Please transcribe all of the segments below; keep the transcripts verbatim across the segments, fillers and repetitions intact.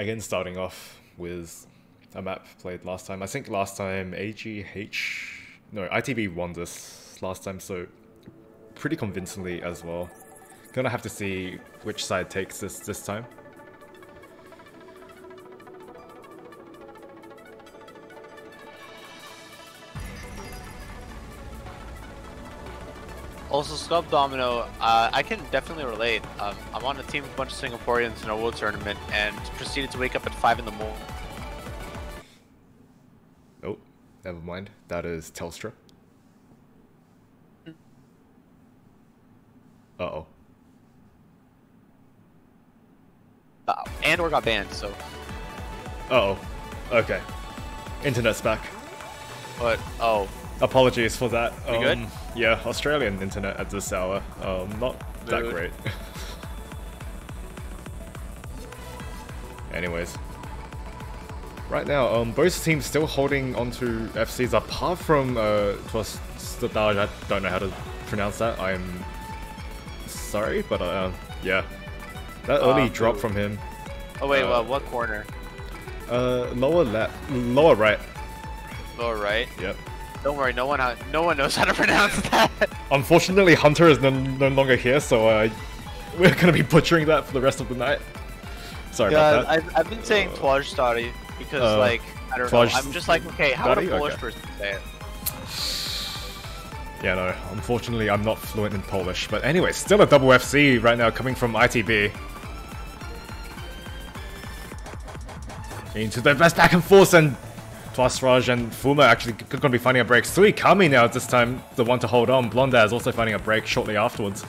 Again, starting off with a map played last time. I think last time A G H... No, I T B won this last time, so pretty convincingly as well. Gonna have to see which side takes this this time. Also, Sculpt Domino, uh, I can definitely relate. Um, I'm on a team with a bunch of Singaporeans in a world tournament and proceeded to wake up at five in the morning. Oh, never mind. That is Telstra. Uh-oh. Uh, and or got banned, so... Uh-oh. Okay. Internet's back. What? Oh. Apologies for that. We um, good? Yeah, Australian internet at this hour. Um, not that Dude. great. Anyways. Right now, um, both teams still holding onto F Cs apart from uh, Tosh Study. I don't know how to pronounce that. I'm sorry, but uh, yeah. That early uh, drop from him. Oh wait, uh, well, what corner? Uh, lower left, lower right. Lower right? Yep. Don't worry, no one no one knows how to pronounce that. Unfortunately, Hunter is no, no longer here, so uh, we're gonna be butchering that for the rest of the night. Sorry yeah, about that. I've, I've been saying uh, Twaj Study because, uh, like, I don't know. I'm just like, okay, how would a Polish okay. person say it? Yeah, no, unfortunately, I'm not fluent in Polish. But anyway, still a double F C right now coming from I T B. Into the best back and forth and... Tosh Saraj and Fuma actually going to be finding a break. Suikami now this time, the one to hold on. Blondaz is also finding a break shortly afterwards.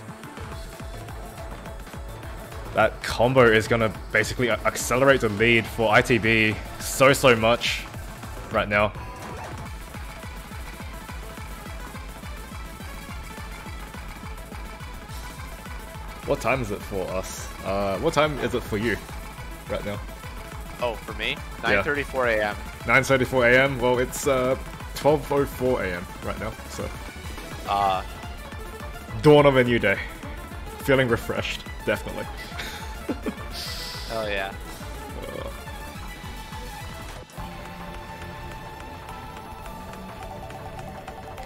That combo is going to basically accelerate the lead for I T B so, so much right now. What time is it for us? Uh, what time is it for you right now? Oh, for me? nine thirty-four A M nine thirty-four A M Well, it's uh, twelve oh four A M right now, so... Uh... Dawn of a new day. Feeling refreshed, definitely. Hell yeah. Uh.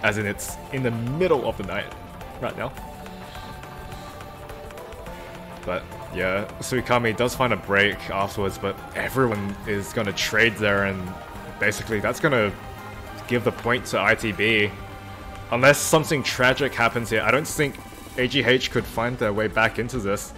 As in, it's in the middle of the night right now. But... yeah, Suikami does find a break afterwards, but everyone is going to trade there, and basically that's going to give the point to I T B. Unless something tragic happens here, I don't think A G H could find their way back into this.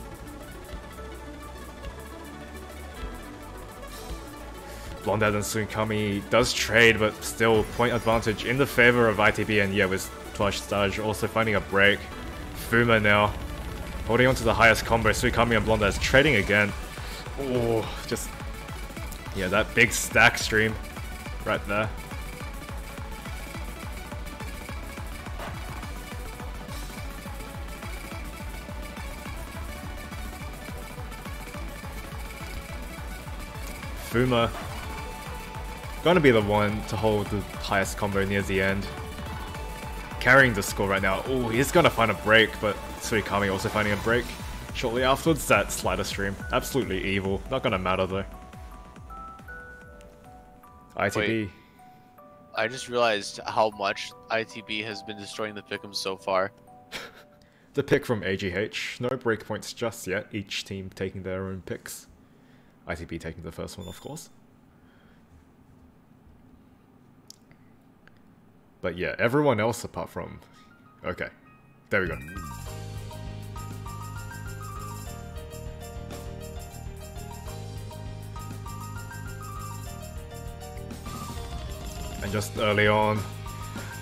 Blondad and Suikami does trade, but still point advantage in the favor of I T B, and yeah, with Twash Saraj also finding a break. Fuma now. Holding on to the highest combo, Suikami and Blondaz trading again. Oh, just... yeah, that big stack stream right there. Fuma. Gonna be the one to hold the highest combo near the end. Carrying the score right now. Oh, he's gonna find a break, but Suikami also finding a break shortly afterwards. That slider stream. Absolutely evil. Not gonna matter though. I T B. Wait. I just realized how much I T B has been destroying the pick'em so far. The pick from A G H. No breakpoints just yet. Each team taking their own picks. I T B taking the first one, of course. But yeah, everyone else apart from... okay. There we go. And just early on,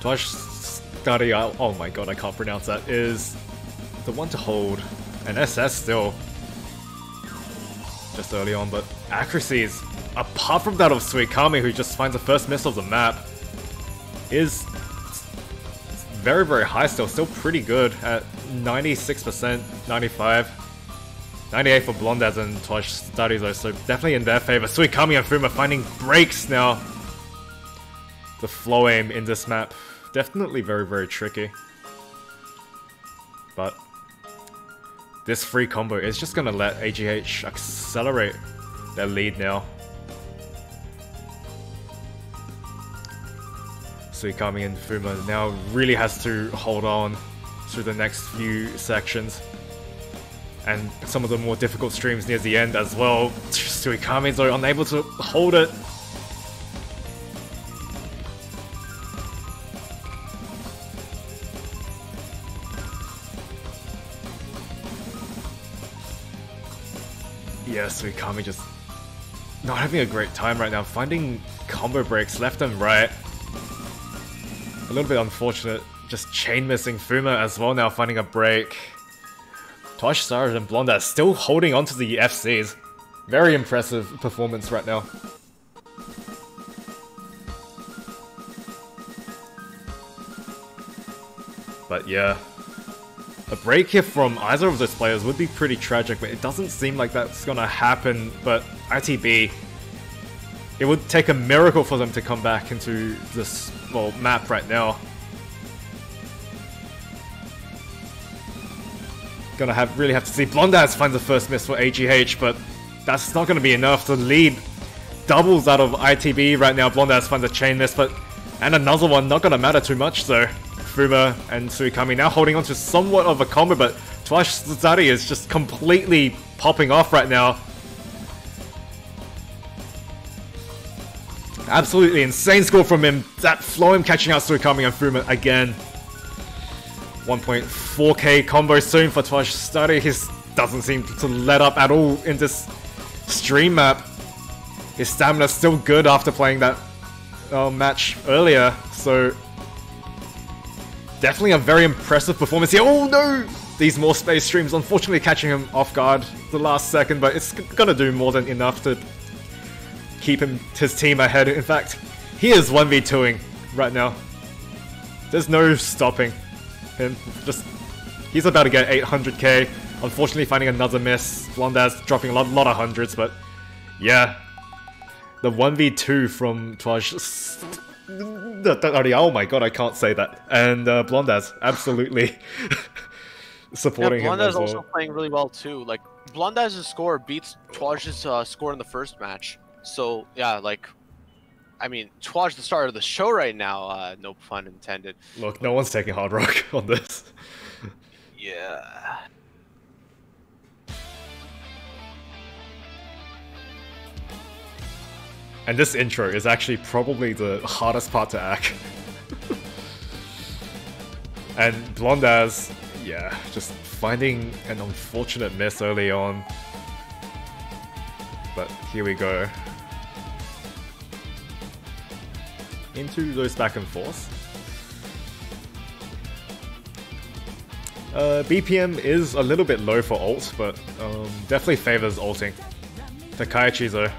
Tosh Study, oh my god, I can't pronounce that, is the one to hold, and S S still. Just early on, but accuracies, apart from that of Suikami, who just finds the first miss of the map, is very, very high still, still pretty good at ninety-six percent, ninety-five, ninety-eight for Blondaz and Tosh Study though, so definitely in their favor. Suikami and Fuma finding breaks now. The flow aim in this map, definitely very, very tricky. But this free combo is just going to let A G H accelerate their lead now. Suikami and Fuma now really has to hold on through the next few sections. And some of the more difficult streams near the end as well. Suikami's are unable to hold it. Yeah, Suikami just not having a great time right now, finding combo breaks left and right. A little bit unfortunate, just chain missing Fuma as well now, finding a break. Tosh Saraj and Blonda still holding on to the F Cs. Very impressive performance right now. But yeah, a break here from either of those players would be pretty tragic, but it doesn't seem like that's gonna happen. But I T B, it would take a miracle for them to come back into this, well, map right now. Gonna have really have to see. Blondaz finds the first miss for A G H, but that's not gonna be enough. The lead doubles out of I T B right now. Blondaz finds a chain miss, but and another one, not gonna matter too much though. Fuma and Suikami now holding on to somewhat of a combo, but Twashstari is just completely popping off right now. Absolutely insane score from him. That flow him catching out Suikami and Fuma again. one point four K combo soon for Tosh Study. He doesn't seem to let up at all in this stream map. His stamina's still good after playing that uh, match earlier, so definitely a very impressive performance here. Oh no! These more space streams unfortunately catching him off guard the last second, but it's gonna do more than enough to keep him, his team ahead. In fact, he is one v two-ing right now. There's no stopping him. Just, he's about to get eight hundred K. Unfortunately, finding another miss. Blondaz dropping a lot, lot of hundreds, but yeah, the one v two from Twaj. Oh my god, I can't say that. And uh, Blondaz absolutely supporting yeah, Blondaz him as well. Also playing really well too. Like Blondaz's score beats Twaj's uh, score in the first match. So yeah, like, I mean, Twaj, the star of the show right now, uh, no pun intended. Look, no one's taking hard rock on this. Yeah. And this intro is actually probably the hardest part to act. And Blondaz, yeah, just finding an unfortunate miss early on. But here we go. Into those back and forth. Uh, B P M is a little bit low for ult, but um, definitely favors ulting. Takaichi though,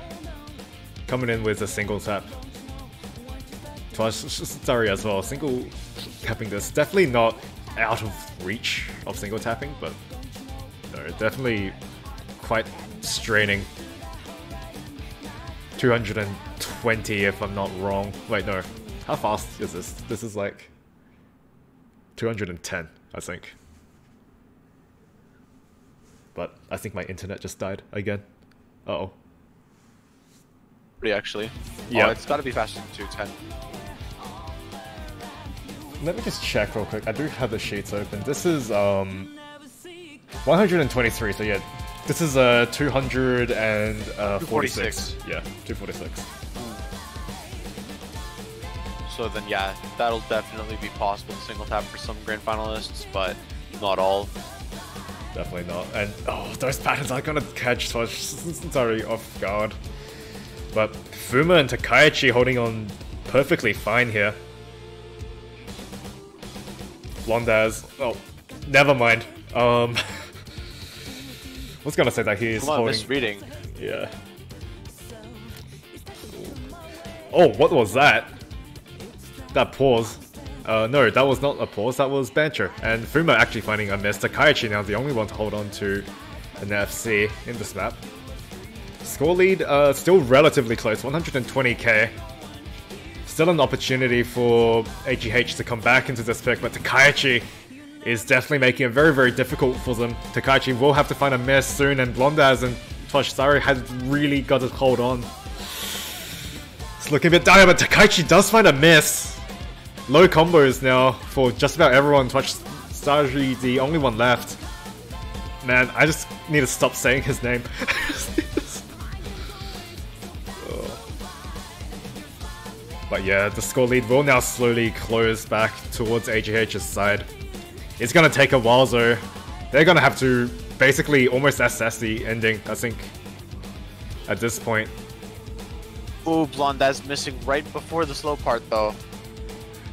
coming in with a single tap. Toshisari as well, single tapping this. Definitely not out of reach of single tapping, but no, definitely quite straining. two hundred twenty if I'm not wrong. Wait, no. How fast is this? This is like two hundred ten, I think. But I think my internet just died again. Uh-oh. Pretty actually. Yeah. Oh, it's gotta be faster than two ten. Let me just check real quick. I do have the sheets open. This is um one hundred twenty-three, so yeah. This is uh, two hundred forty-six. Yeah, two forty-six. So then, yeah, that'll definitely be possible to single tap for some grand finalists, but not all. Definitely not. And oh, those patterns are gonna catch Tosh sorry off guard. But Fuma and Takaichi holding on perfectly fine here. Blondaz. Oh, never mind. Um. I was gonna say that he is holding... misreading. Yeah. Oh, what was that? That pause. Uh, no, that was not a pause, that was banter. And Fuma actually finding a miss. Takaichi now the only one to hold on to an F C in this map. Score lead uh, still relatively close, one hundred twenty K. Still an opportunity for A G H to come back into this pick, but Takaichi is definitely making it very, very difficult for them. Takaichi will have to find a miss soon, and Blondaz and Toshisari has really got his hold on. It's looking a bit dire, but Takaichi does find a miss. Low combos now for just about everyone. Toshisari the only one left. Man, I just need to stop saying his name. But yeah, the score lead will now slowly close back towards A G H's side. It's gonna take a while though. They're gonna have to basically almost assess the ending, I think, at this point. Ooh, Blondaz missing right before the slow part though.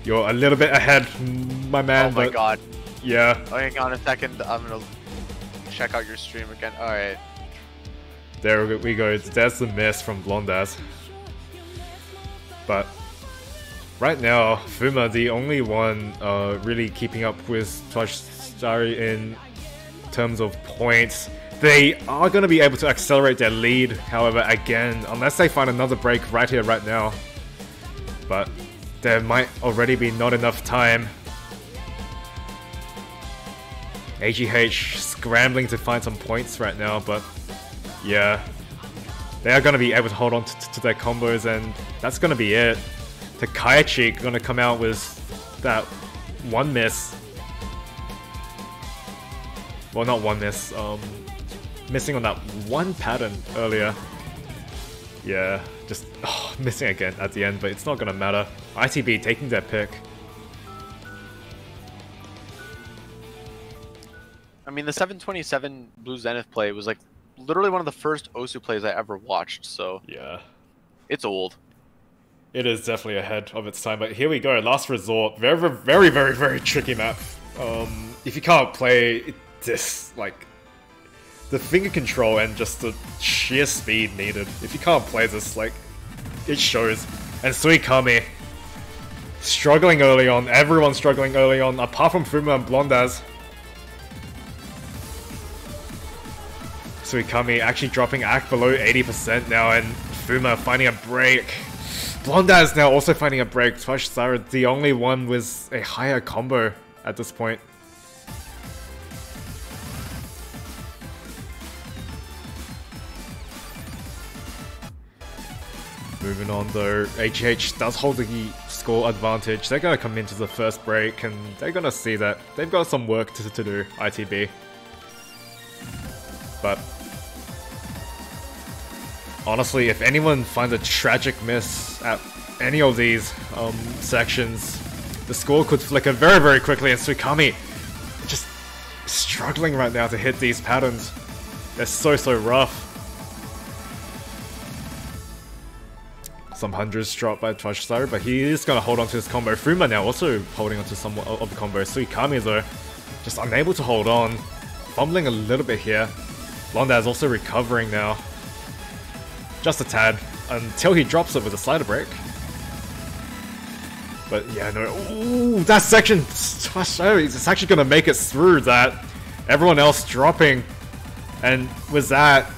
You're a little bit ahead, my man. Oh my but... god. Yeah. Oh, hang on a second, I'm gonna check out your stream again. Alright. There we go, there's the miss from Blondaz. But right now, Fuma, the only one uh, really keeping up with Toshihara in terms of points. They are going to be able to accelerate their lead, however, again, unless they find another break right here, right now. But there might already be not enough time. A G H scrambling to find some points right now, but yeah. They are going to be able to hold on to, to their combos, and that's going to be it. Takaichi going to come out with that one miss. Well, not one miss. Um, missing on that one pattern earlier. Yeah, just oh, missing again at the end, but it's not going to matter. I T B taking their pick. I mean, the seven twenty-seven Blue Zenith play was like literally one of the first osu plays I ever watched, so yeah, it's old. It is definitely ahead of its time, but here we go, last resort. Very, very, very, very tricky map. Um, if you can't play this, like, the finger control and just the sheer speed needed. If you can't play this, like, it shows. And Suikami, struggling early on. Everyone's struggling early on, apart from Fuma and Blondaz. Suikami actually dropping A C H below eighty percent now, and Fuma finding a break. Blondaz now also finding a break. Twashisara the only one with a higher combo at this point. Moving on though, A G H does hold the score advantage. They're going to come into the first break and they're going to see that they've got some work to, to do, I T B. But honestly, if anyone finds a tragic miss at any of these um, sections, the score could flicker very, very quickly. And Tsukami just struggling right now to hit these patterns. They're so, so rough. Some hundreds dropped by Toshisari, but he is going to hold on to his combo. Fuma now also holding on to some of the combo. Tsukami though, just unable to hold on. Fumbling a little bit here. Blondaz is also recovering now. Just a tad, until he drops it with a slider break. But yeah, no, ooh, that section, it's actually going to make it through that. Everyone else dropping, and with that,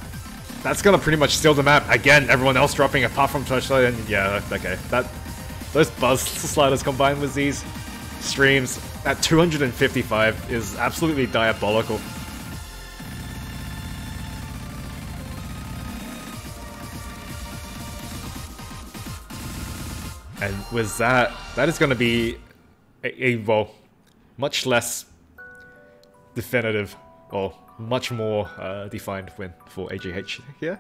that's going to pretty much steal the map. Again, everyone else dropping apart from Touchlight, and yeah, okay, that, those buzz sliders combined with these streams at two hundred fifty-five is absolutely diabolical. And with that, that is going to be a, a, well, much less definitive, or much more uh, defined win for A G H here.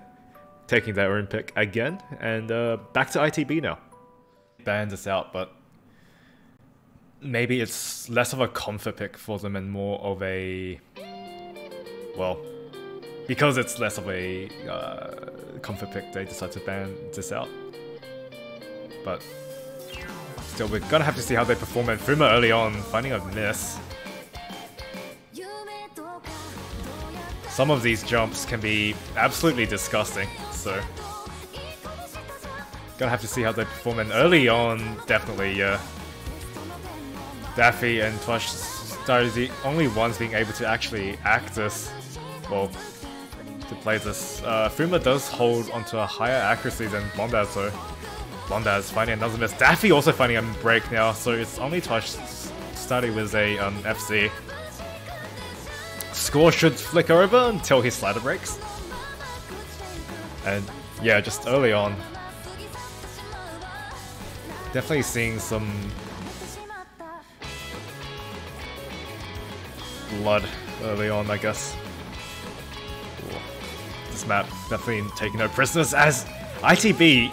Taking their own pick again, and uh, back to I T B now. Banned us out, but maybe it's less of a comfort pick for them and more of a, well, because it's less of a uh, comfort pick, they decide to ban this out. But still, we're gonna have to see how they perform. And Fuma early on, finding a miss. Some of these jumps can be absolutely disgusting, so gonna have to see how they perform. And early on, definitely, yeah. Daffy and Twash are the only ones being able to actually act this, well, to play this. Uh, Fuma does hold onto a higher accuracy than Blondaz, though. Blondaz finding another miss. Daffy also finding a break now, so it's only Tosh Study with a um, F C. Score should flick over until he slider breaks. and yeah, just early on, definitely seeing some blood early on, I guess. This map definitely taking no prisoners as I T B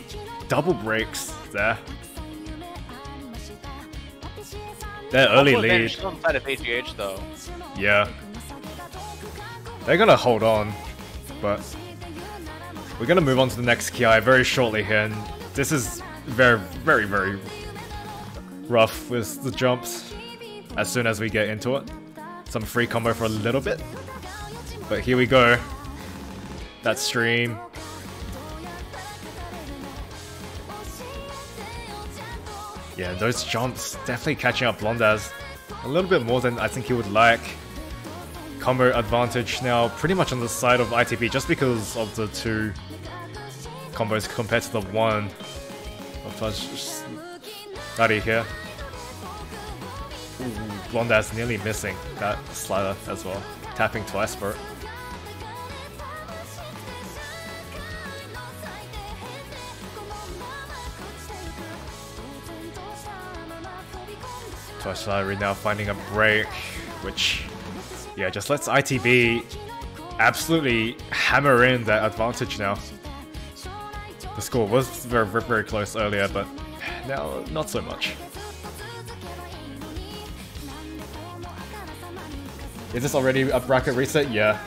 double breaks there. Their early lead. They're still inside of A G H though. Yeah. They're gonna hold on, but we're gonna move on to the next Ki very shortly here, and this is very, very, very rough with the jumps as soon as we get into it. Some free combo for a little bit, but here we go. That stream. Yeah, those jumps definitely catching up Blondaz a little bit more than I think he would like. Combo advantage now pretty much on the side of I T B just because of the two combos compared to the one of Toshisari here. Ooh, Blondaz nearly missing that slider as well, tapping twice for it. Toshisari now finding a break, which, yeah, just lets I T B absolutely hammer in that advantage now. The score was very, very close earlier, but now not so much. Is this already a bracket reset? Yeah.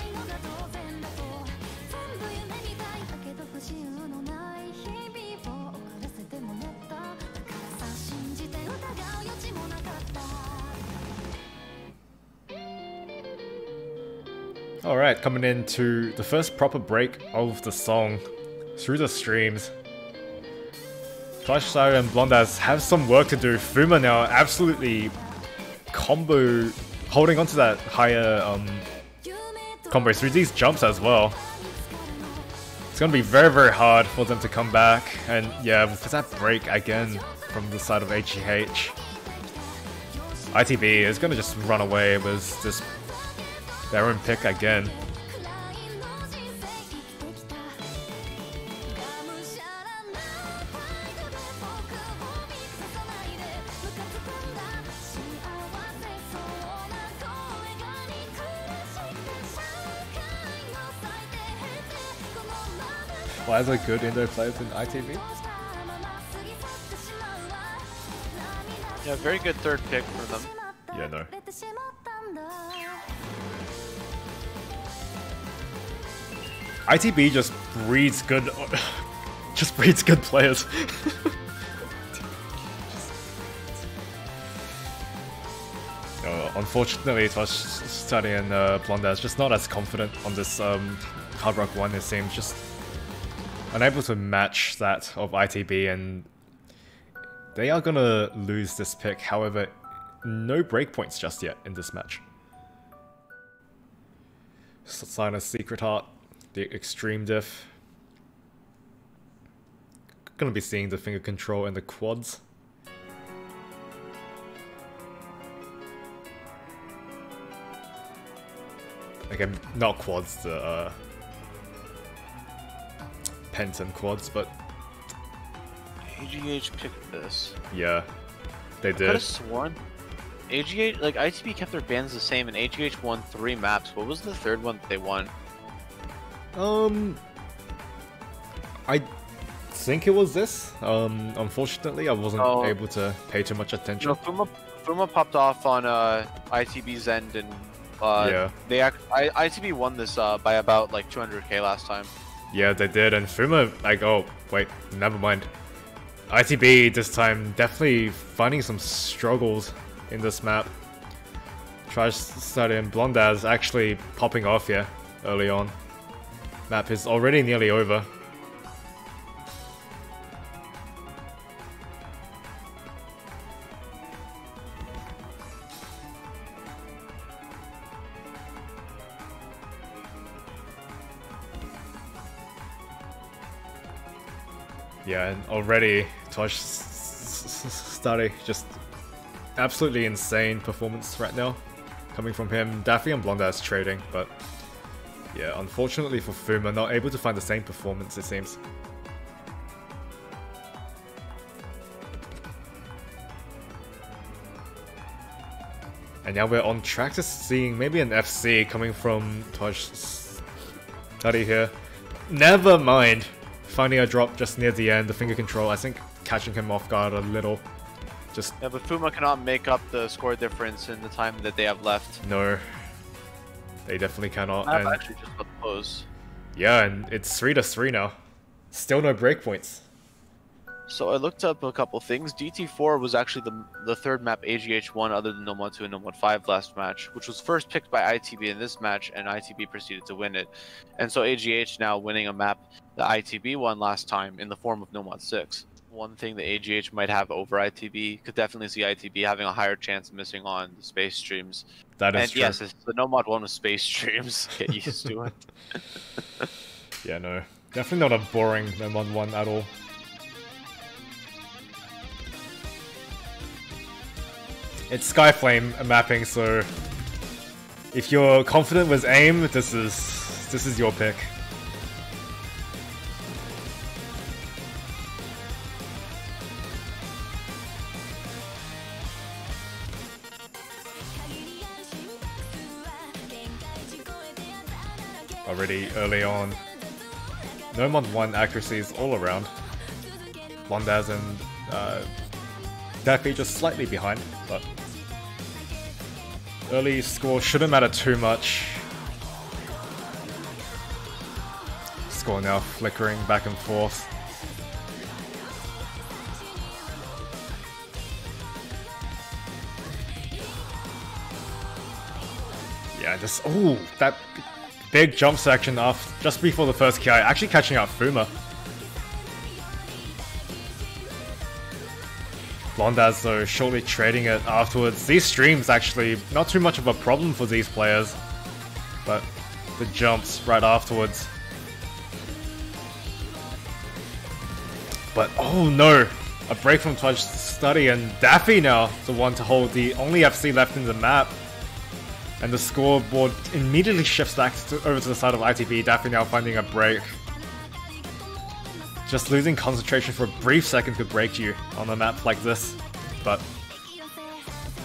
Alright, coming into the first proper break of the song through the streams. Tashladi and Blondaz have some work to do. Fuma now absolutely combo, holding onto that higher um, combo through these jumps as well. It's going to be very, very hard for them to come back. And yeah, for that break again from the side of A G H, I T B is going to just run away with this their own pick again. Why is there good indoor players in I T B? Yeah, very good third pick for them. Yeah, no. I T B just breeds good, just breeds good players. Oh, unfortunately, Tosh Study and uh, Blondaz just not as confident on this um, Hard Rock one. It seems just unable to match that of I T B, and they are gonna lose this pick. However, no breakpoints just yet in this match. Sign of Secret Heart. The extreme diff. Gonna be seeing the finger control and the quads. Again, not quads, the uh, pent and quads, but A G H picked this. Yeah, they I did. I could have sworn A G H, like I T B kept their bans the same, and A G H won three maps. What was the third one that they won? Um, I think it was this. Um, unfortunately, I wasn't oh. able to pay too much attention. No, Fuma, Fuma popped off on uh, I T B's end, and uh, yeah. they act I ITB won this uh, by about like two hundred K last time. Yeah, they did, and Fuma, like, oh, wait, never mind. I T B this time definitely finding some struggles in this map. Trash started in Blondaz actually popping off here early on. Map is already nearly over. Yeah, and already Tosh Study, just absolutely insane performance right now coming from him. Daffy and Blondaz trading, but Yeah, unfortunately for Fuma, not able to find the same performance, it seems. And now we're on track to seeing maybe an F C coming from Tosh Study here. Never mind! Finding a drop just near the end, the finger control, I think catching him off guard a little. Just yeah, but Fuma cannot make up the score difference in the time that they have left. No. They definitely cannot. I've actually just got the close. Yeah, and it's three to three now. Still no breakpoints. So I looked up a couple things. D T four was actually the the third map A G H won other than Nomad two and Nomad five last match, which was first picked by I T B in this match, and I T B proceeded to win it. And so A G H now winning a map that I T B won last time in the form of Nomad six. One thing that A G H might have over I T B, could definitely see I T B having a higher chance of missing on the space streams. That is and true. Yes, it's the Nomad one with space streams. Get used to it. Yeah, no. Definitely not a boring Nomad one at all. It's Skyflame mapping, so if you're confident with aim, this is this is your pick. Already early on, Nomad one accuracies all around. Blondaz and uh, Daffy just slightly behind, but early score shouldn't matter too much. Score now flickering back and forth. Yeah, just oh that big jump section off just before the first K I, actually catching out Fuma. Blondaz though, shortly trading it afterwards. These streams actually, not too much of a problem for these players, but the jumps right afterwards. But oh no, a break from Tosh Study, and Daffy now the one to hold the only F C left in the map. And the scoreboard immediately shifts back to, over to the side of I T B, Daffy now finding a break. Just losing concentration for a brief second could break you on a map like this, but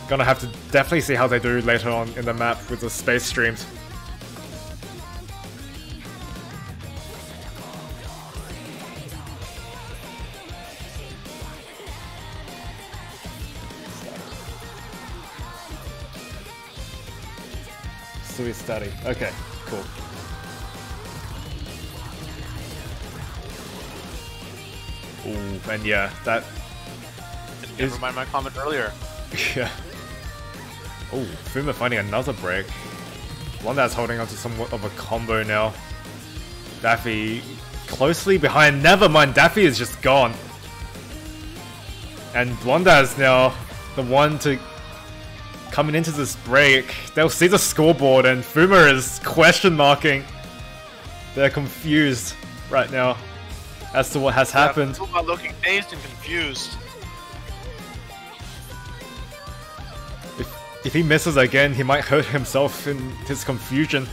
gonna have to definitely see how they do later on in the map with the space streams. Sui Study. Okay, cool. Ooh, and yeah, that... Didn't is... remind my comment earlier. Yeah. Oh, Fuma finding another break. Blondaz holding onto somewhat of a combo now. Daffy closely behind. Never mind, Daffy is just gone. And Blondaz now, the one to... coming into this break. They'll see the scoreboard and Fuma is question marking. They're confused right now as to what has yeah, happened. Fuma looking dazed and confused. If, if he misses again, he might hurt himself in his confusion.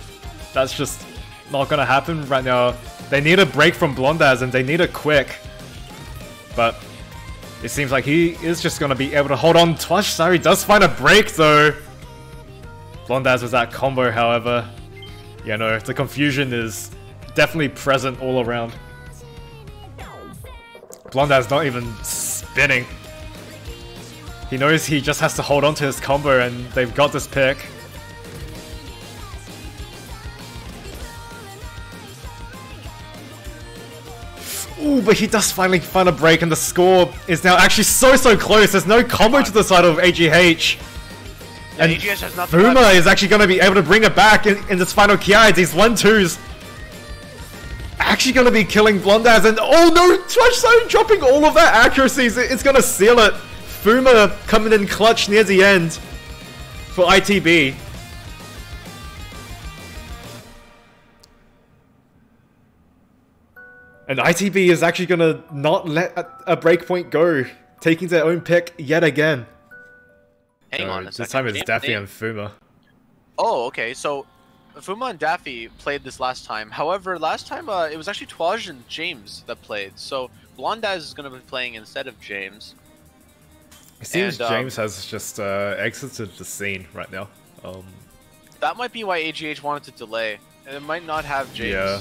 That's just not gonna happen right now. They need a break from Blondaz and they need a quick. But it seems like he is just gonna be able to hold on. Toshisari does find a break though. Blondaz was that combo, however. Yeah, no, the confusion is definitely present all around. Blondaz not even spinning. He knows he just has to hold on to his combo and they've got this pick. Ooh, but he does finally find a break and the score is now actually so, so close. There's no combo to the side of A G H. And Fuma is actually going to be able to bring it back in, in this final K I. These one twos. Actually going to be killing Blondaz, and oh no, Touchstone dropping all of that accuracies. It's going to seal it. Fuma coming in clutch near the end for I T B. And I T B is actually going to not let a, a breakpoint go, taking their own pick yet again. Hang no, on a this second. This time it's Daffy and Fuma. Oh, okay, so Fuma and Daffy played this last time. However, last time uh, it was actually Twaj and James that played. So Blondaz is going to be playing instead of James. It seems and, James um, has just uh, exited the scene right now. Um, that might be why A G H wanted to delay. And it might not have James. Yeah.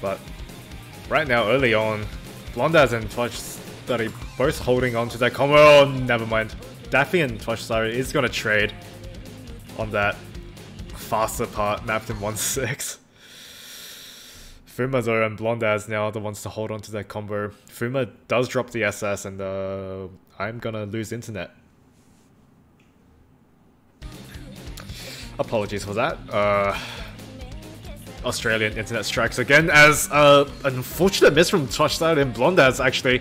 But right now, early on, Blondaz and Touchstone both holding on to that combo. Oh, never mind. Daffy and Touchstone is going to trade on that faster part mapped in one six. Fuma though and Blondaz now the ones to hold on to that combo. Fuma does drop the S S and uh, I'm going to lose internet. Apologies for that. Uh... Australian internet strikes again as uh, an unfortunate miss from Toshihara and Blondaz actually.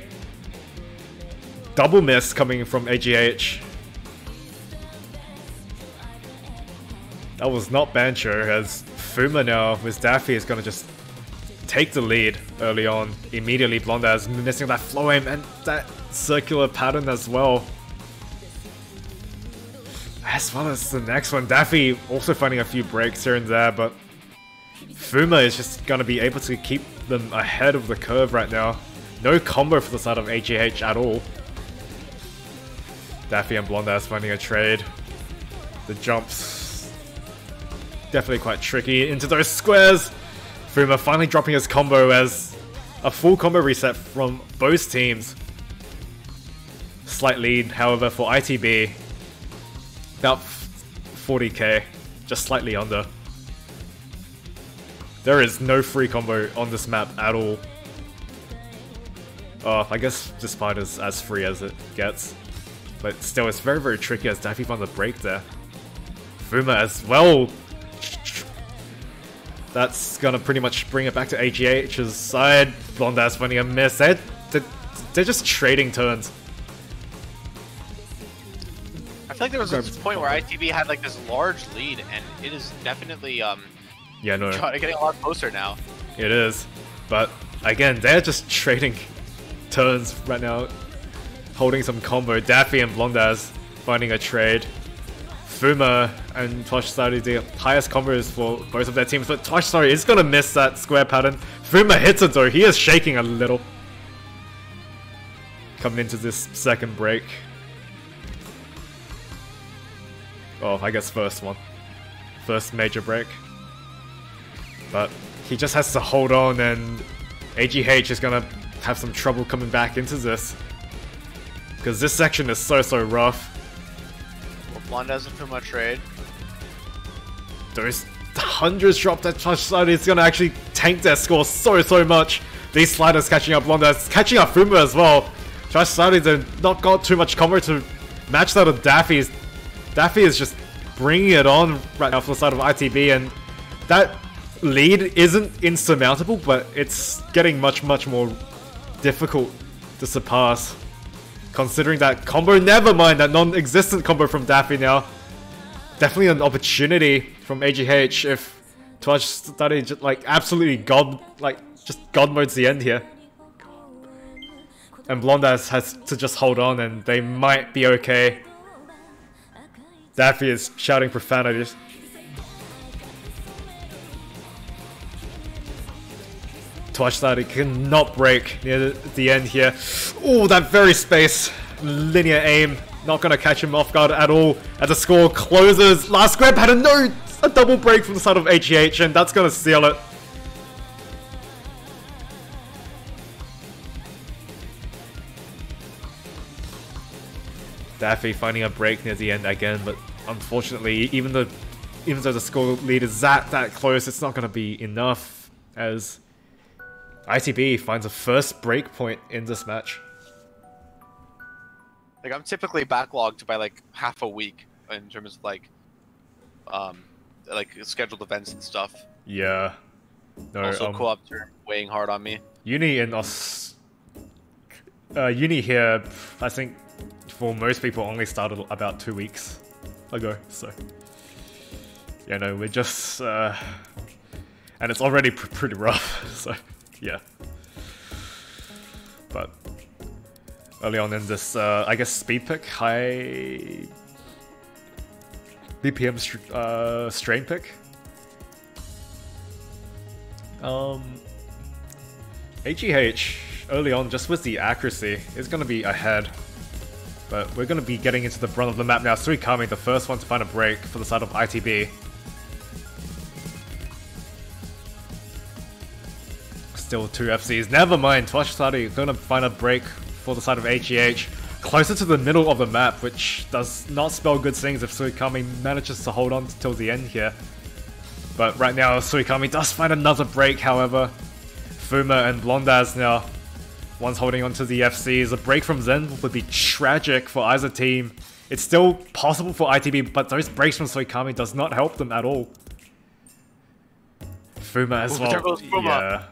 Double miss coming from A G H. That was not Banjo as Fuma now with Daffy is going to just take the lead early on. Immediately Blondaz missing that flow aim and that circular pattern as well. As well as the next one, Daffy also finding a few breaks here and there, but Fuma is just going to be able to keep them ahead of the curve right now. No combo for the side of A G H at all. Daffy and Blondaz finding a trade. The jumps definitely quite tricky into those squares. Fuma finally dropping his combo as a full combo reset from both teams. Slight lead, however, for I T B. About forty K, just slightly under. There is no free combo on this map at all. Oh, I guess this fight is as free as it gets. But still, it's very, very tricky as Daffy found the break there. Fuma as well. That's gonna pretty much bring it back to A G H's side. Blondaz finding a miss. They're, they're, they're just trading turns. I feel like there was this point where I T B had like this large lead, and it is definitely... um. Yeah, no. God, they're getting a lot closer now. It is. But again, they're just trading turns right now. Holding some combo. Daffy and Blondaz finding a trade. Fuma and Toshisari, the highest combos for both of their teams. But Toshisari is going to miss that square pattern. Fuma hits it though. He is shaking a little. Coming into this second break. Oh, I guess first one. First major break. But he just has to hold on and A G H is going to have some trouble coming back into this. Because this section is so, so rough. Well, Blondaz and Fuma trade. Those hundreds drop that Touchstone. It's going to actually tank their score so, so much. These sliders catching up Blondaz, catching up Fuma as well. Touchstone has not got too much combo to match that of Daffy's. Daffy is just bringing it on right now from the side of I T B and that... lead isn't insurmountable, but it's getting much, much more difficult to surpass. Considering that combo, never mind, that non-existent combo from Daffy now. Definitely an opportunity from A G H if Tosh Study just like absolutely god, like just god modes the end here. And Blondaz has to just hold on and they might be okay. Daffy is shouting profanities. Twashstari cannot break near the end here. Oh, that very space. Linear aim. Not going to catch him off guard at all. As the score closes. Last grab had a no. A double break from the side of A G H and that's going to seal it. Daffy finding a break near the end again, but unfortunately, even though, even though the score lead is that, that close, it's not going to be enough as... I T B finds a first breakpoint in this match. Like, I'm typically backlogged by like half a week in terms of like, um, like scheduled events and stuff. Yeah. No, also, um, co-op weighing hard on me. Uni in us, uh, uni here, I think for most people only started about two weeks ago. So, yeah, no, we're just, uh, and it's already pr pretty rough. So. Yeah, but early on in this, uh, I guess, speed pick, high B P M st uh, strain pick. Um, A G H, early on, just with the accuracy, is going to be ahead. But we're going to be getting into the brunt of the map now. Suikami, the first one to find a break for the side of I T B. Still two F Cs. Never mind, Toshisari going to find a break for the side of A G H. Closer to the middle of the map, which does not spell good things if Suikami manages to hold on till the end here. But right now, Suikami does find another break, however. Fuma and Blondaz now. One's holding on to the F Cs. A break from Zen would be tragic for either team. It's still possible for I T B, but those breaks from Suikami does not help them at all. Fuma as well. There goes Fuma. Yeah.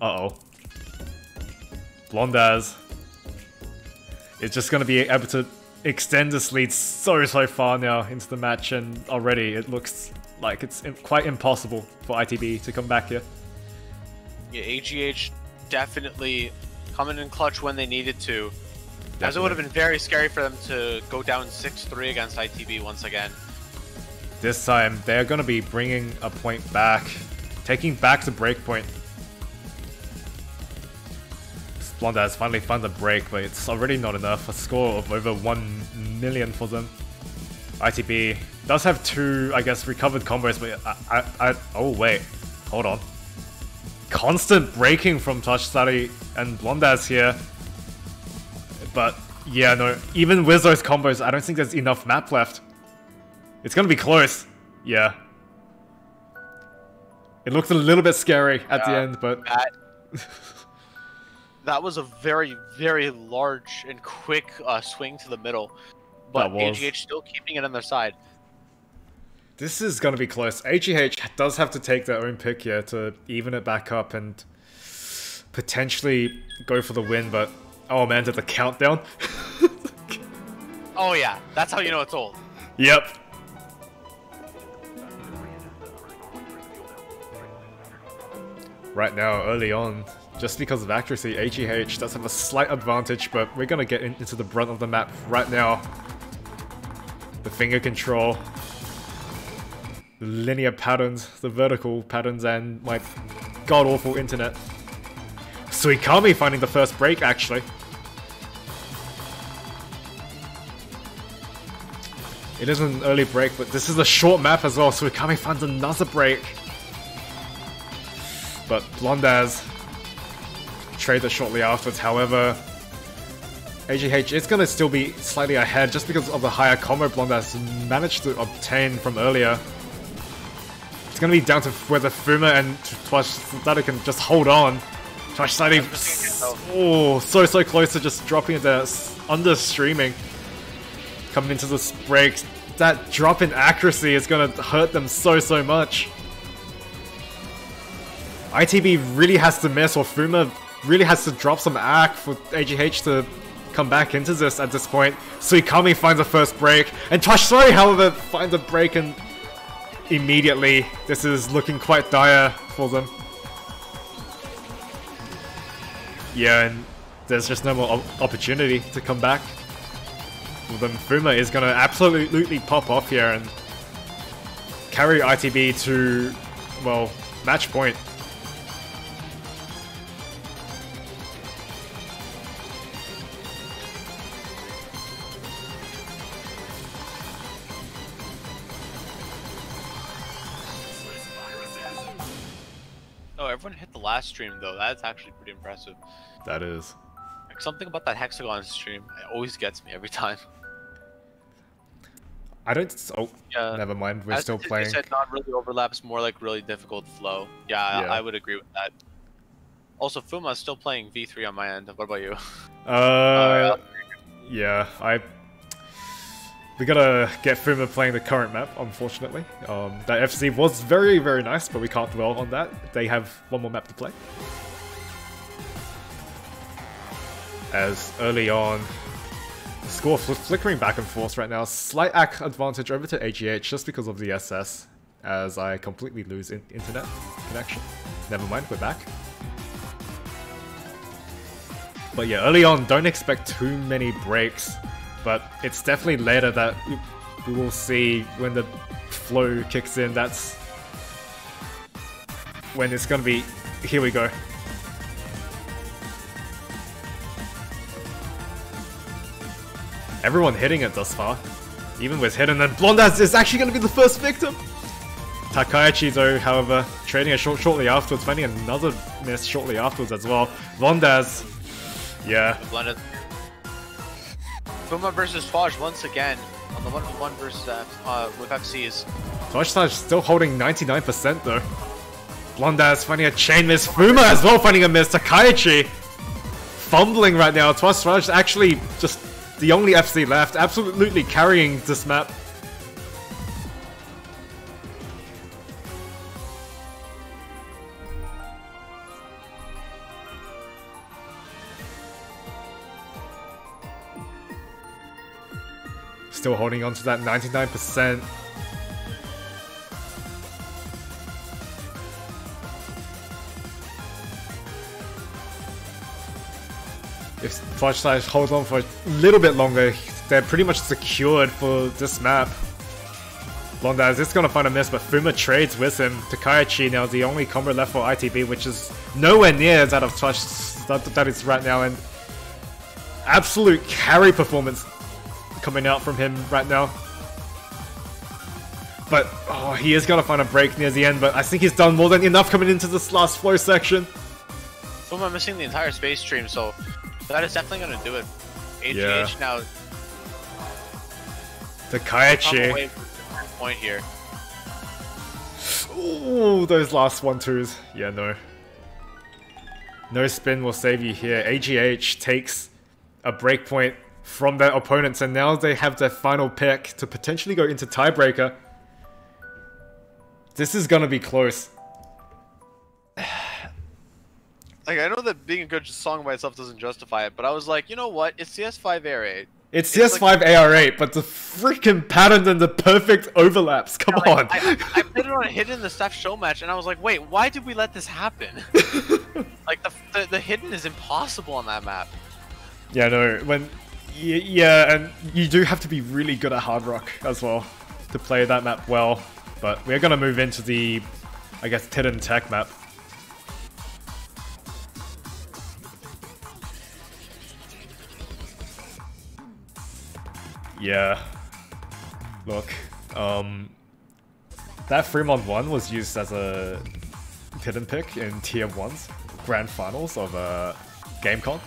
Uh-oh. Blondaz. It's just going to be able to extend this lead so, so far now into the match, and already it looks like it's quite impossible for I T B to come back here. Yeah, A G H definitely coming in clutch when they needed to. Definitely. As it would have been very scary for them to go down six three against I T B once again. This time, they're going to be bringing a point back. Taking back the breakpoint. Blondaz has finally found a break, but it's already not enough. A score of over one million for them. I T B does have two, I guess, recovered combos, but I... I, I oh, wait. Hold on. Constant breaking from Touchstone and Blondaz here. But, yeah, no. Even with those combos, I don't think there's enough map left. It's gonna be close. Yeah. It looks a little bit scary at yeah, the end, but... That, that was a very, very large and quick uh, swing to the middle. But A G H still keeping it on their side. This is going to be close. A G H does have to take their own pick here to even it back up and potentially go for the win, but... Oh man, did the countdown? Oh yeah, that's how you know it's old. Yep. Right now, early on, just because of accuracy, A G H does have a slight advantage, but we're going to get in into the brunt of the map right now. The finger control, the linear patterns, the vertical patterns, and my god-awful internet. Suikami finding the first break, actually. It is an early break, but this is a short map as well. Suikami finds another break. But Blondaz trades it shortly afterwards, however... A G H is going to still be slightly ahead just because of the higher combo Blondaz managed to obtain from earlier. It's going to be down to whether Fuma and Twashsadi can just hold on. Twashsadi, oh, so, so close to just dropping into under-streaming. Coming into this break, that drop in accuracy is going to hurt them so, so much. I T B really has to miss, or Fuma really has to drop some A C for A G H to... come back into this at this point. Suikami finds a first break, and Toshisari, however, finds a break, and immediately this is looking quite dire for them. Yeah, and there's just no more opportunity to come back. Well, then Fuma is going to absolutely pop off here and carry I T B to, well, match point. Everyone hit the last stream though. That's actually pretty impressive. That is. Like, something about that hexagon stream, it always gets me every time. I don't. Oh, yeah. Never mind. We're As still playing. Said not really overlaps, more like really difficult flow. Yeah, yeah, I would agree with that. Also, Fuma's still playing V three on my end. What about you? Uh, uh yeah, I. We gotta get Fuma playing the current map, unfortunately. Um, that F C was very, very nice, but we can't dwell on that. They have one more map to play. As early on, the score fl flickering back and forth right now. Slight A C advantage over to A G H just because of the S S, as I completely lose in internet connection. Never mind, we're back. But yeah, early on, don't expect too many breaks, but it's definitely later that we will see when the flow kicks in. That's when it's gonna be, here we go. Everyone hitting it thus far, even with hidden, and Blondaz is actually gonna be the first victim! Takaichi though, however, trading a short shortly afterwards, finding another miss shortly afterwards as well. Blondaz, yeah. Blondaz. Fuma versus Twash once again on the one v one versus uh, uh, with F Cs. Tosh still holding ninety-nine percent though. Blondaz finding a chain miss. Fuma as well finding a miss. Takaichi fumbling right now. Tosh Saraj actually just the only F C left, absolutely carrying this map. Still holding on to that ninety-nine percent. If Touchlight holds on for a little bit longer, they're pretty much secured for this map. Blondaz is going to find a miss, but Fuma trades with him. Takaichi now the only combo left for I T B, which is nowhere near that of Tosh that, that is right now, and absolute carry performance coming out from him right now. But oh, he is going to find a break near the end, but I think he's done more than enough coming into this last flow section. Fuma missing the entire space stream, so that is definitely going to do it. A G H yeah. Now. Takaichi. Point here. Ooh, those last one twos. Yeah, no. No spin will save you here. A G H takes a break point from their opponents, and now they have their final pick to potentially go into tiebreaker. This is going to be close. Like, I know that being a good song by itself doesn't justify it, but I was like, you know what? It's C S five A R eight. It's C S five A R eight, but the freaking pattern and the perfect overlaps. Come yeah, like, on. I, I put it on a hidden in the staff show match, and I was like, wait, why did we let this happen? Like, the, the the hidden is impossible on that map. Yeah, no. When yeah, and you do have to be really good at Hard Rock as well to play that map well. But we're gonna move into the, I guess, hidden tech map. Yeah, look, um, that three mod one was used as a hidden pick in tier one's grand finals of uh, GameCon.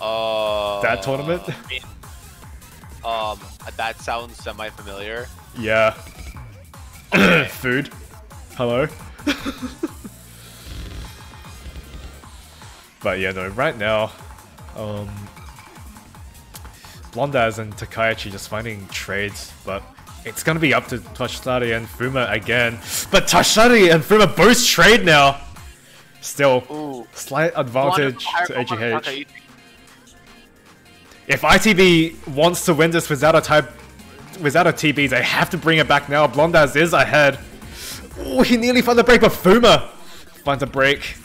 Uh, that tournament? I mean, um, that sounds semi-familiar. Yeah. Okay. Food. Hello. But yeah, no, right now, um... Blondaz and Takaichi just finding trades, but it's gonna be up to Toshisari and Fuma again. But Toshisari and Fuma both trade now! Still, ooh, slight advantage to A G H. If I T B wants to win this without a type, without a T B, they have to bring it back now. Blondaz is ahead. Ooh, he nearly found a break, but Fuma finds a break.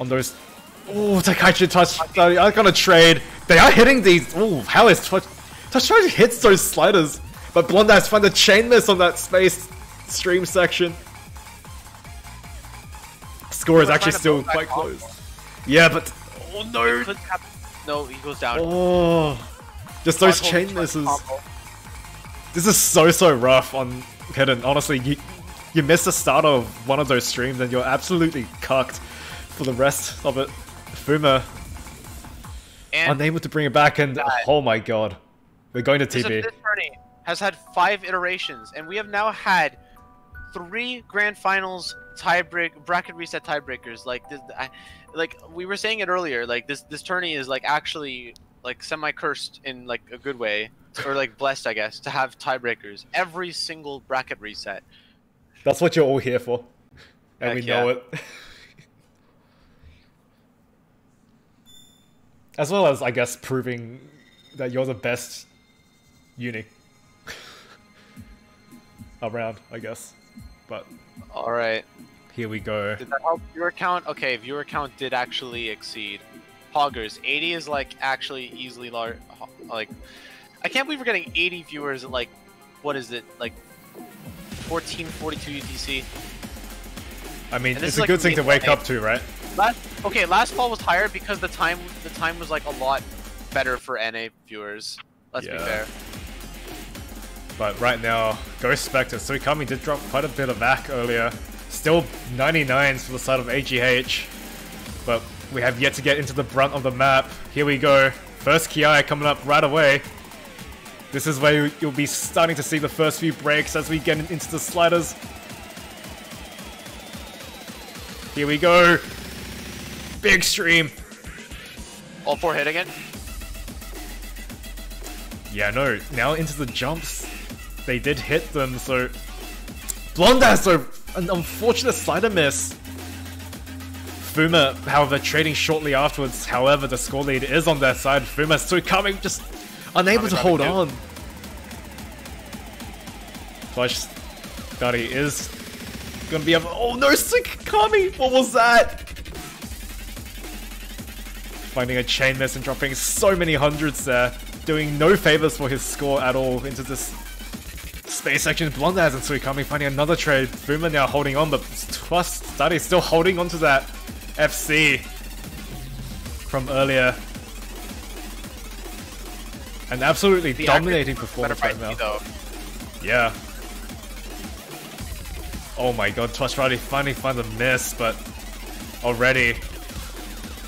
On those... Ooh, Takaichi touch. They are gonna trade. They are hitting these. Ooh, how is Touch? Touch hits those sliders, but Blondaz finds a chain miss on that space stream section. Score is actually still quite close. Yeah, but oh no, no, he goes down. Oh, just those chain misses. This is so so rough on hidden. Honestly, you you miss the start of one of those streams, and you're absolutely cucked for the rest of it. Fuma and unable to bring it back, and oh my god, we're going to T B. This tourney has had five iterations, and we have now had three grand finals tiebreak bracket reset tiebreakers. Like this, I, like we were saying it earlier. Like this, this tourney is like actually like semi cursed in like a good way, or like blessed, I guess, to have tiebreakers every single bracket reset. That's what you're all here for, and Heck we know yeah. it. As well as, I guess, proving that you're the best uni around, I guess. But alright. Here we go. Did that help viewer count? Okay, viewer count did actually exceed. Hoggers, eighty is like actually easily large. Like, I can't believe we're getting eighty viewers at like, what is it? Like fourteen forty-two U T C. I mean, it's a good thing to wake up to, right? Last, okay, last fall was higher because the time the time was like a lot better for N A viewers. Let's yeah. be fair. But right now, Ghost Spectre, Suikami did drop quite a bit of V A C earlier. Still ninety-nines for the side of A G H, but we have yet to get into the brunt of the map. Here we go. First Kiai coming up right away. This is where you'll be starting to see the first few breaks as we get into the sliders. Here we go. Big stream. All four hitting it. Yeah, no. Now into the jumps. They did hit them, so... Blondaz, so an unfortunate slider miss. Fuma, however, trading shortly afterwards. However, the score lead is on their side. Fuma's Tsukami just unable to hold on. Toshihara is gonna be able. Oh no, Tsukami! What was that? Finding a chain miss and dropping so many hundreds there, doing no favors for his score at all into this space section. Blondaz and Suikami finding another trade. Fuma now holding on, but Twast Study still holding on to that F C from earlier. An absolutely the dominating performance right now. Though. Yeah. Oh my god, Toshisari finally finds a miss, but already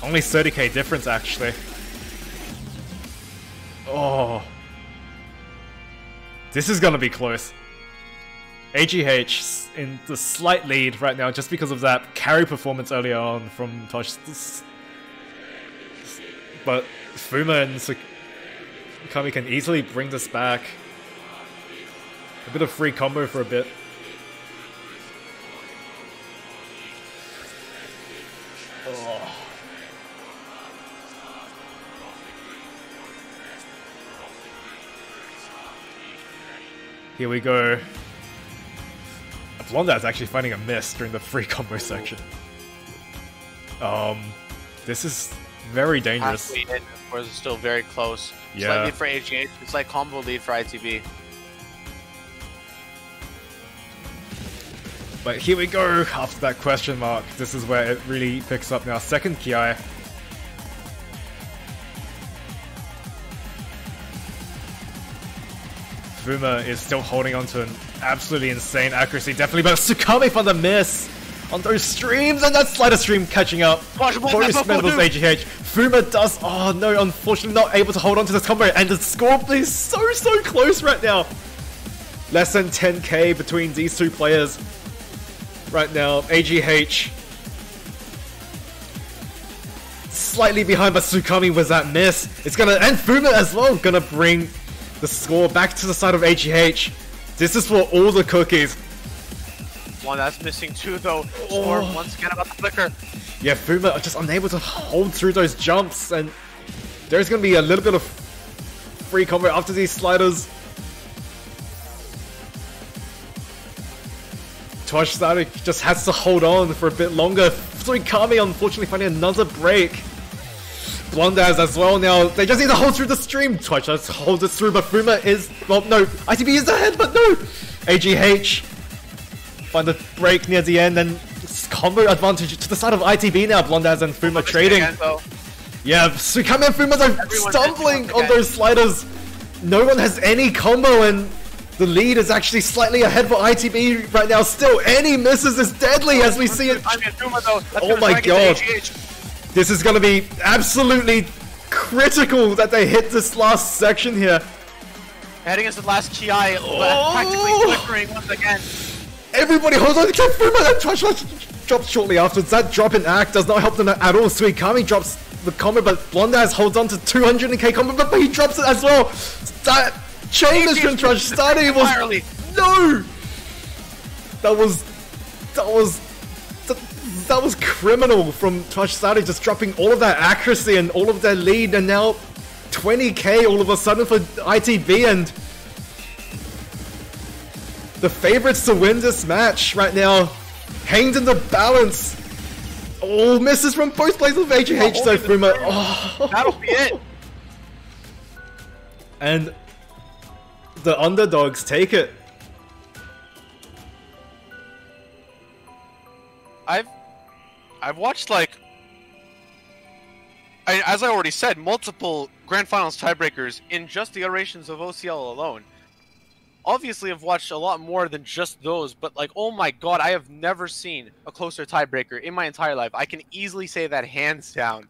only thirty K difference actually. Oh. This is gonna be close. A G H in the slight lead right now just because of that carry performance earlier on from Tosh. But Fuma and Tsukami can easily bring this back. A bit of free combo for a bit. Oh. Here we go. Blonda is actually finding a miss during the free combo section. Um, this is very dangerous. Halfway in, of course, it's still very close. Yeah. Slightly for A G H, it's like combo lead for I T B. But here we go, after that question mark. This is where it really picks up now. Second Kiai. Fuma is still holding on to an absolutely insane accuracy, definitely, but Tsukami found a miss on those streams, and that slider stream catching up. Gosh, bonus medals A G H. Fuma does, oh no, unfortunately not able to hold on to this combo, and the score is so, so close right now. Less than ten K between these two players right now. A G H slightly behind, but Tsukami was that miss. It's gonna, and Fuma as well, gonna bring the score back to the side of A G H. This is for all the cookies. One that's missing two though. Or oh. Once again about the flicker. Yeah, Fuma are just unable to hold through those jumps, and there's gonna be a little bit of free combo after these sliders. Toshisari just has to hold on for a bit longer. Suikami unfortunately finding another break. Blondaz as well now. They just need to hold through the stream. Twaj just holds it through, but Fuma is... Well, no. I T B is ahead, but no! A G H find a break near the end, and combo advantage to the side of I T B now. Blondaz and Fuma trading. Again, yeah, Tsukami and Fuma are Everyone stumbling on those sliders. No one has any combo, and the lead is actually slightly ahead for I T B right now. Still, any misses is deadly as we see it. I mean, Fuma, though, oh my god. This is going to be absolutely critical that they hit this last section here. Heading into the last Kiai, oh. but practically flickering once again. Everybody hold on to Fuma, and Touchlight drops shortly afterwards. That drop in act does not help them at all. Suikami drops the combo, but Blondaz holds on to two hundred K combo, but he drops it as well. That chain is from Touchstone was... Entirely. No! That was... That was... That was criminal from Toshisari, just dropping all of that accuracy and all of their lead, and now twenty K all of a sudden for I T B, and the favorites to win this match right now. hangs in the balance. Oh, misses from first place of A G H, so Fuma. Oh. That'll be it. And the underdogs take it. I've I've watched, like, I, as I already said, multiple Grand Finals tiebreakers in just the iterations of O C L alone. Obviously, I've watched a lot more than just those, but, like, oh my god, I have never seen a closer tiebreaker in my entire life. I can easily say that hands down.